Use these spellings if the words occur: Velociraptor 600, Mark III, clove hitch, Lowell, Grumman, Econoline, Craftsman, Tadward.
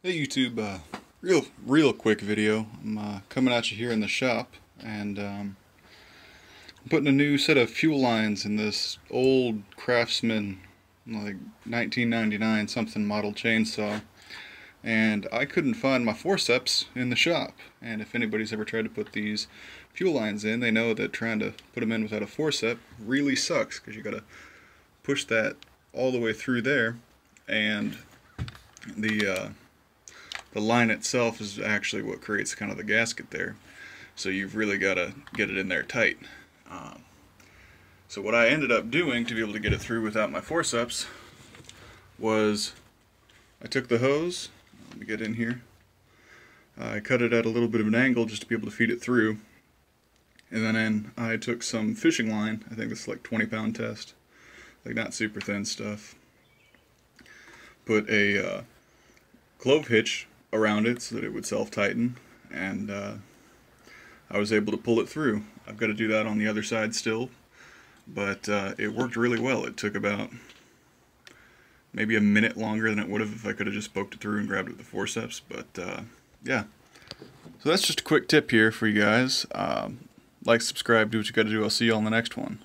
Hey YouTube, real quick video. I'm coming at you here in the shop, and I'm putting a new set of fuel lines in this old Craftsman, like 1999 something model chainsaw, and I couldn't find my forceps in the shop. And if anybody's ever tried to put these fuel lines in, they know that trying to put them in without a forceps really sucks, because you gotta push that all the way through there, and the line itself is actually what creates kind of the gasket there, so you've really got to get it in there tight. So what I ended up doing to be able to get it through without my forceps was I took the hose, let me get in here, I cut it at a little bit of an angle just to be able to feed it through, and then I took some fishing line, I think this is like 20-pound test, like not super thin stuff, put a clove hitch around it so that it would self-tighten, and I was able to pull it through. I've got to do that on the other side still, but it worked really well. It took about maybe a minute longer than it would have if I could have just poked it through and grabbed it with the forceps, but yeah. So that's just a quick tip here for you guys. Like, subscribe, do what you got to do. I'll see you on the next one.